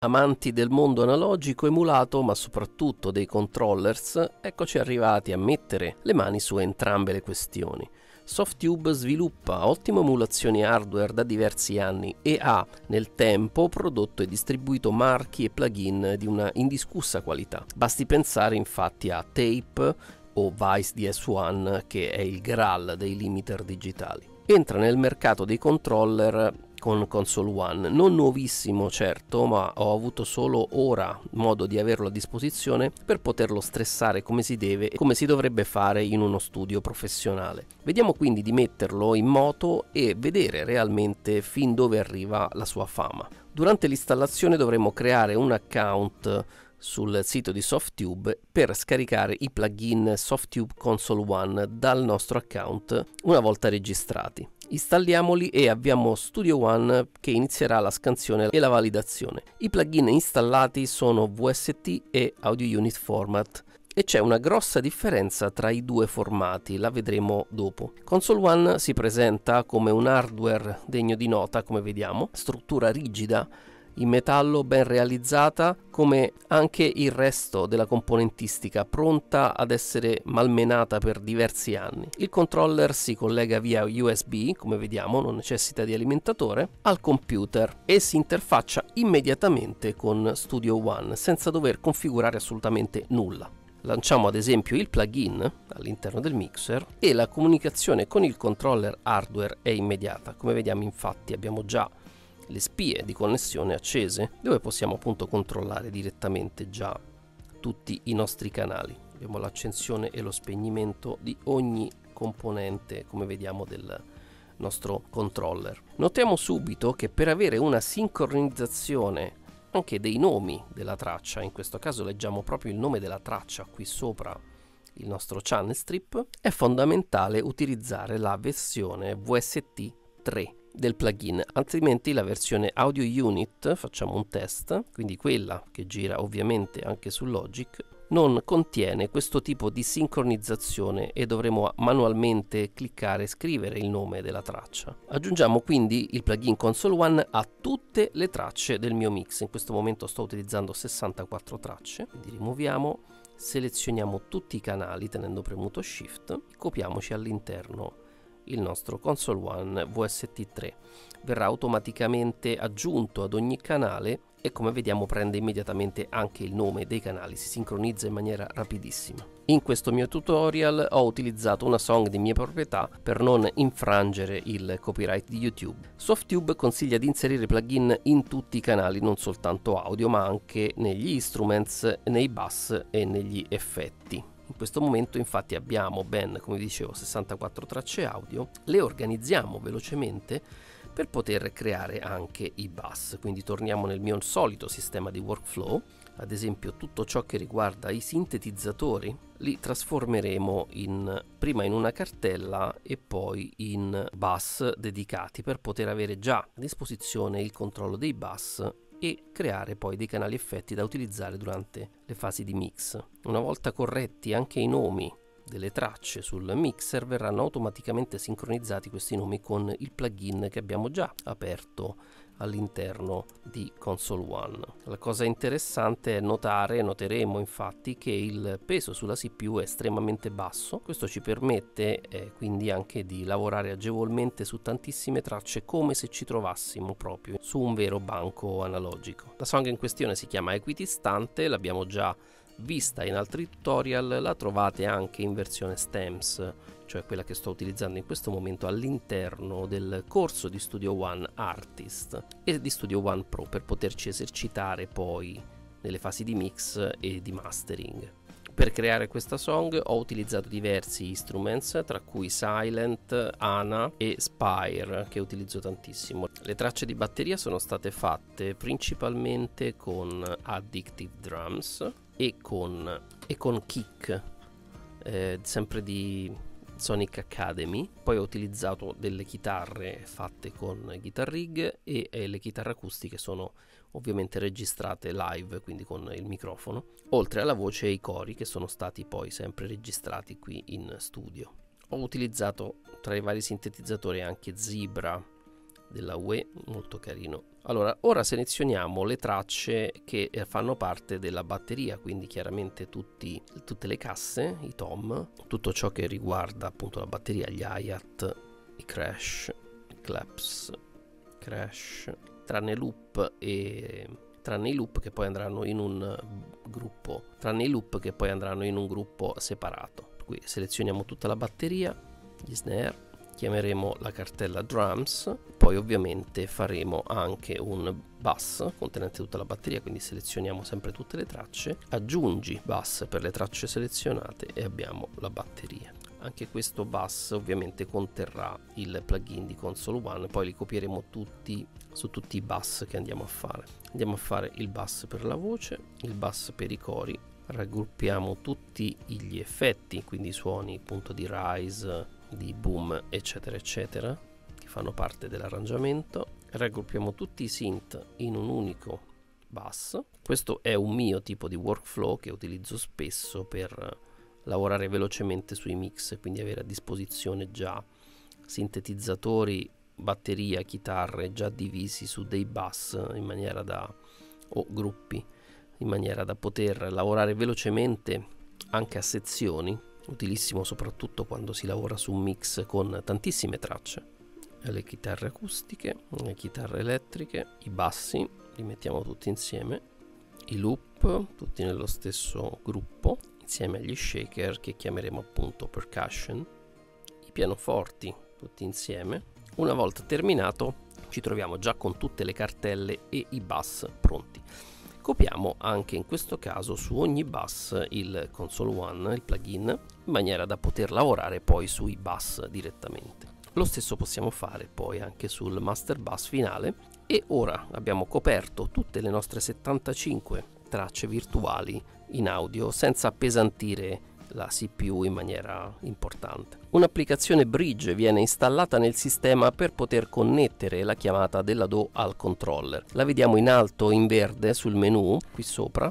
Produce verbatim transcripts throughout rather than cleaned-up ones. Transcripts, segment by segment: Amanti del mondo analogico emulato, ma soprattutto dei controllers, eccoci arrivati a mettere le mani su entrambe le questioni. Softube sviluppa ottime emulazioni hardware da diversi anni e ha nel tempo prodotto e distribuito marchi e plugin di una indiscussa qualità. Basti pensare infatti a Tape o Vice D S uno, che è il Graal dei limiter digitali. Entra nel mercato dei controller con Console One, non nuovissimo certo, ma ho avuto solo ora modo di averlo a disposizione per poterlo stressare come si deve e come si dovrebbe fare in uno studio professionale. Vediamo quindi di metterlo in moto e vedere realmente fin dove arriva la sua fama. Durante l'installazione dovremo creare un account sul sito di Softube per scaricare i plugin Softube Console uno dal nostro account una volta registrati. Installiamoli e avviamo Studio One, che inizierà la scansione e la validazione. I plugin installati sono V S T e Audio Unit Format e c'è una grossa differenza tra i due formati, la vedremo dopo. Console One si presenta come un hardware degno di nota, come vediamo, struttura rigida in metallo ben realizzata, come anche il resto della componentistica, pronta ad essere malmenata per diversi anni. Il controller si collega via U S B, come vediamo non necessita di alimentatore, al computer e si interfaccia immediatamente con Studio One senza dover configurare assolutamente nulla. Lanciamo ad esempio il plugin all'interno del mixer e la comunicazione con il controller hardware è immediata. Come vediamo infatti abbiamo già le spie di connessione accese, dove possiamo appunto controllare direttamente già tutti i nostri canali. Abbiamo l'accensione e lo spegnimento di ogni componente, come vediamo, del nostro controller. Notiamo subito che per avere una sincronizzazione anche dei nomi della traccia, in questo caso leggiamo proprio il nome della traccia qui sopra il nostro channel strip, è fondamentale utilizzare la versione V S T tre del plugin, altrimenti la versione Audio Unit, facciamo un test, quindi quella che gira ovviamente anche su Logic, non contiene questo tipo di sincronizzazione e dovremo manualmente cliccare e scrivere il nome della traccia. Aggiungiamo quindi il plugin Console One a tutte le tracce del mio mix. In questo momento sto utilizzando sessantaquattro tracce, quindi rimuoviamo, selezioniamo tutti i canali tenendo premuto Shift, copiamoci all'interno il nostro Console One V S T tre, verrà automaticamente aggiunto ad ogni canale e come vediamo prende immediatamente anche il nome dei canali, si sincronizza in maniera rapidissima. In questo mio tutorial ho utilizzato una song di mia proprietà per non infrangere il copyright di YouTube. Softube consiglia di inserire plugin in tutti i canali, non soltanto audio ma anche negli instruments, nei bass e negli effetti. In questo momento infatti abbiamo ben, come dicevo, sessantaquattro tracce audio, le organizziamo velocemente per poter creare anche i bass, quindi torniamo nel mio solito sistema di workflow. Ad esempio tutto ciò che riguarda i sintetizzatori li trasformeremo in, prima in una cartella e poi in bass dedicati, per poter avere già a disposizione il controllo dei bass e creare poi dei canali effetti da utilizzare durante le fasi di mix. Una volta corretti anche i nomi delle tracce sul mixer, verranno automaticamente sincronizzati questi nomi con il plugin che abbiamo già aperto all'interno di Console One. La cosa interessante è notare, noteremo infatti, che il peso sulla C P U è estremamente basso. Questo ci permette eh, quindi anche di lavorare agevolmente su tantissime tracce, come se ci trovassimo proprio su un vero banco analogico. La song in questione si chiama Equitistante, l'abbiamo già vista in altri tutorial, la trovate anche in versione stems, cioè quella che sto utilizzando in questo momento all'interno del corso di Studio One Artist e di Studio One Pro, per poterci esercitare poi nelle fasi di mix e di mastering. Per creare questa song ho utilizzato diversi instruments, tra cui Silent, Anna e Spire, che utilizzo tantissimo. Le tracce di batteria sono state fatte principalmente con Addictive Drums e con, e con kick eh, sempre di Sonic Academy. Poi ho utilizzato delle chitarre fatte con Guitar Rig e eh, le chitarre acustiche sono ovviamente registrate live, quindi con il microfono, oltre alla voce e i cori che sono stati poi sempre registrati qui in studio. Ho utilizzato tra i vari sintetizzatori anche Zebra della U E, molto carino. Allora, ora selezioniamo le tracce che fanno parte della batteria, quindi chiaramente tutti, tutte le casse, i tom, tutto ciò che riguarda appunto la batteria, gli hi-hat, i crash, i claps, crash, tranne loop e tranne i loop che poi andranno in un gruppo, tranne i loop che poi andranno in un gruppo separato. Qui selezioniamo tutta la batteria, gli snare, chiameremo la cartella drums, poi ovviamente faremo anche un bus contenente tutta la batteria, quindi selezioniamo sempre tutte le tracce, aggiungi bus per le tracce selezionate e abbiamo la batteria. Anche questo bus ovviamente conterrà il plugin di Console One, poi li copieremo tutti su tutti i bus che andiamo a fare. Andiamo a fare il bus per la voce, il bus per i cori, raggruppiamo tutti gli effetti, quindi i suoni appunto di rise, di boom eccetera eccetera che fanno parte dell'arrangiamento, raggruppiamo tutti i synth in un unico bus. Questo è un mio tipo di workflow che utilizzo spesso per lavorare velocemente sui mix, quindi avere a disposizione già sintetizzatori, batteria, chitarre già divisi su dei bus in maniera da o gruppi in maniera da poter lavorare velocemente anche a sezioni, utilissimo soprattutto quando si lavora su un mix con tantissime tracce. Le chitarre acustiche, le chitarre elettriche, i bassi, li mettiamo tutti insieme, i loop tutti nello stesso gruppo, insieme agli shaker che chiameremo appunto percussion, i pianoforti tutti insieme. Una volta terminato ci troviamo già con tutte le cartelle e i bus pronti. Copiamo anche in questo caso su ogni bus il Console One, il plugin, in maniera da poter lavorare poi sui bus direttamente. Lo stesso possiamo fare poi anche sul master bus finale. E ora abbiamo coperto tutte le nostre settantacinque tracce virtuali in audio senza appesantire la C P U in maniera importante. Un'applicazione bridge viene installata nel sistema per poter connettere la chiamata della D A W al controller. La vediamo in alto in verde sul menu qui sopra,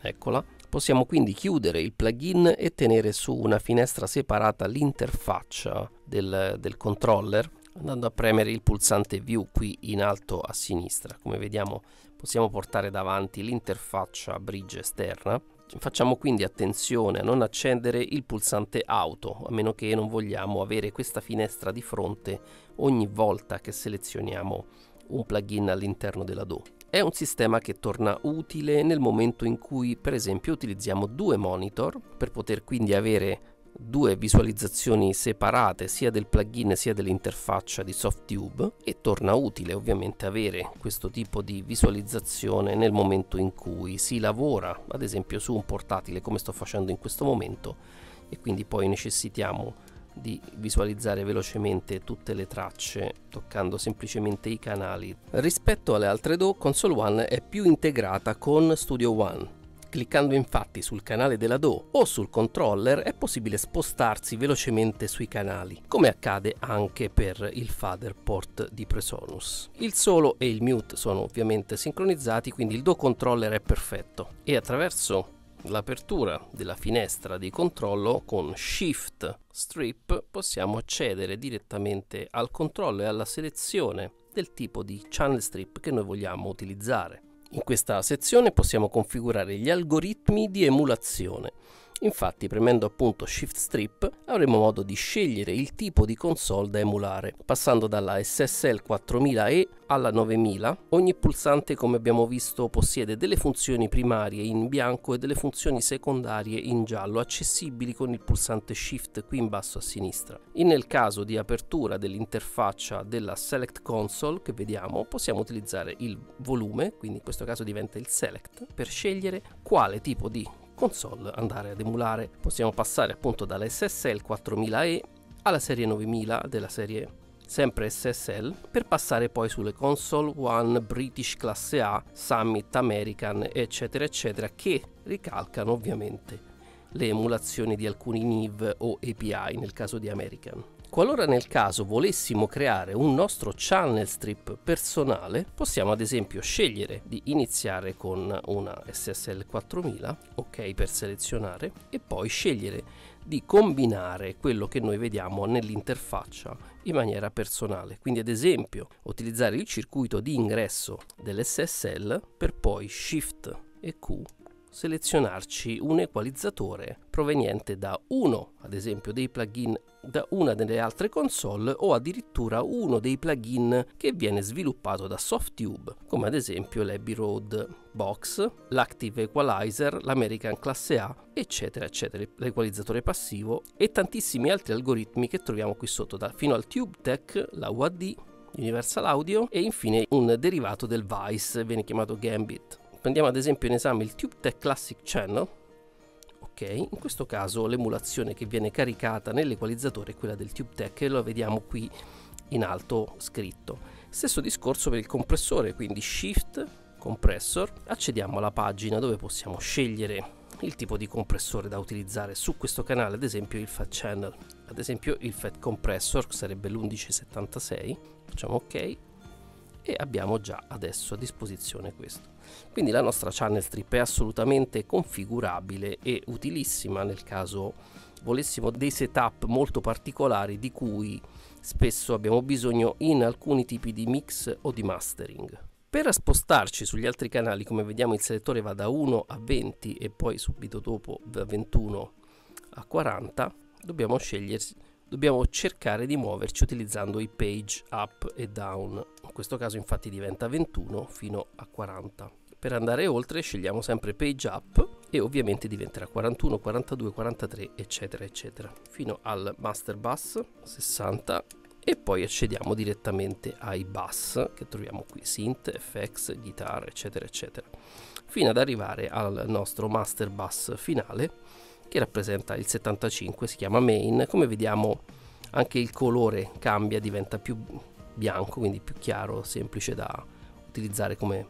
eccola. Possiamo quindi chiudere il plugin e tenere su una finestra separata l'interfaccia del, del controller andando a premere il pulsante view qui in alto a sinistra. Come vediamo possiamo portare davanti l'interfaccia bridge esterna. Facciamo quindi attenzione a non accendere il pulsante auto, a meno che non vogliamo avere questa finestra di fronte ogni volta che selezioniamo un plugin all'interno della D A W. È un sistema che torna utile nel momento in cui per esempio utilizziamo due monitor per poter quindi avere due visualizzazioni separate sia del plugin sia dell'interfaccia di Softube, e torna utile ovviamente avere questo tipo di visualizzazione nel momento in cui si lavora ad esempio su un portatile come sto facendo in questo momento, e quindi poi necessitiamo di visualizzare velocemente tutte le tracce toccando semplicemente i canali. Rispetto alle altre D A W, Console One è più integrata con Studio One. Cliccando infatti sul canale della D A W o sul controller è possibile spostarsi velocemente sui canali, come accade anche per il FaderPort di PreSonus. Il solo e il mute sono ovviamente sincronizzati, quindi il D A W controller è perfetto, e attraverso l'apertura della finestra di controllo con Shift Strip possiamo accedere direttamente al controllo e alla selezione del tipo di channel strip che noi vogliamo utilizzare. In questa sezione possiamo configurare gli algoritmi di emulazione. Infatti, premendo appunto Shift Strip, avremo modo di scegliere il tipo di console da emulare, passando dalla S S L quattromila E alla novemila. Ogni pulsante, come abbiamo visto, possiede delle funzioni primarie in bianco e delle funzioni secondarie in giallo, accessibili con il pulsante Shift qui in basso a sinistra. E nel caso di apertura dell'interfaccia della Select Console che vediamo, possiamo utilizzare il volume, quindi in questo caso diventa il Select, per scegliere quale tipo di console andare ad emulare. Possiamo passare appunto dalla S S L quattromila E alla serie novemila della serie sempre S S L, per passare poi sulle Console One, British classe A, Summit American eccetera eccetera, che ricalcano ovviamente le emulazioni di alcuni N I V o A P I nel caso di American. Qualora nel caso volessimo creare un nostro channel strip personale, possiamo ad esempio scegliere di iniziare con una S S L quattromila, ok, per selezionare, e poi scegliere di combinare quello che noi vediamo nell'interfaccia in maniera personale, quindi ad esempio utilizzare il circuito di ingresso dell'esse esse elle per poi Shift e Q selezionarci un equalizzatore proveniente da uno, ad esempio, dei plugin da una delle altre console o addirittura uno dei plugin che viene sviluppato da Softube, come ad esempio l'Abbey Road Box, l'Active Equalizer, l'American classe A, eccetera, eccetera, l'equalizzatore passivo e tantissimi altri algoritmi che troviamo qui sotto, da, fino al TubeTech, la U A D, Universal Audio e infine un derivato del Weiss, viene chiamato Gambit. Prendiamo ad esempio in esame il TubeTech Classic Channel, ok, in questo caso l'emulazione che viene caricata nell'equalizzatore è quella del TubeTech e lo vediamo qui in alto scritto. Stesso discorso per il compressore, quindi Shift, Compressor, accediamo alla pagina dove possiamo scegliere il tipo di compressore da utilizzare su questo canale, ad esempio il Fat Channel, ad esempio il F E T Compressor sarebbe l'undici settantasei, facciamo ok. E abbiamo già adesso a disposizione questo. Quindi la nostra channel strip è assolutamente configurabile e utilissima nel caso volessimo dei setup molto particolari di cui spesso abbiamo bisogno in alcuni tipi di mix o di mastering. Per spostarci sugli altri canali, come vediamo il selettore va da uno a venti e poi subito dopo da ventuno a quaranta, dobbiamo scegliersi Dobbiamo cercare di muoverci utilizzando i page up e down, in questo caso infatti diventa ventuno fino a quaranta. Per andare oltre scegliamo sempre page up e ovviamente diventerà quarantuno, quarantadue, quarantatré eccetera eccetera, fino al master bass sessanta e poi accediamo direttamente ai bass che troviamo qui, synth, F X, guitar eccetera eccetera, fino ad arrivare al nostro master bass finale che rappresenta il settantacinque, si chiama main. Come vediamo anche il colore cambia, diventa più bianco, quindi più chiaro, semplice da utilizzare come,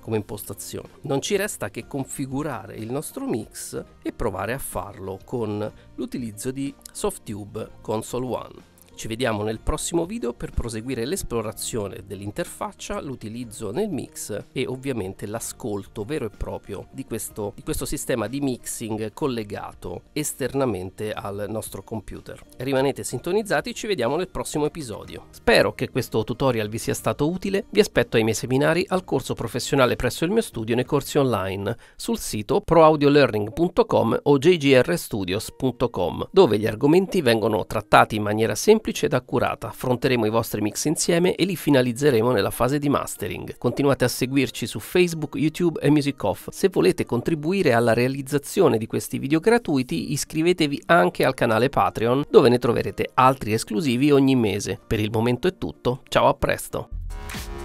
come impostazione. Non ci resta che configurare il nostro mix e provare a farlo con l'utilizzo di Softube Console uno. Ci vediamo nel prossimo video per proseguire l'esplorazione dell'interfaccia, l'utilizzo nel mix e ovviamente l'ascolto vero e proprio di questo, di questo sistema di mixing collegato esternamente al nostro computer. Rimanete sintonizzati, ci vediamo nel prossimo episodio. Spero che questo tutorial vi sia stato utile, vi aspetto ai miei seminari, al corso professionale presso il mio studio e nei corsi online sul sito pro audio learning punto com o j g r studios punto com, dove gli argomenti vengono trattati in maniera semplice ed accurata, affronteremo i vostri mix insieme e li finalizzeremo nella fase di mastering. Continuate a seguirci su Facebook, YouTube e MusicOff. Se volete contribuire alla realizzazione di questi video gratuiti, iscrivetevi anche al canale Patreon, dove ne troverete altri esclusivi ogni mese. Per il momento è tutto, ciao, a presto!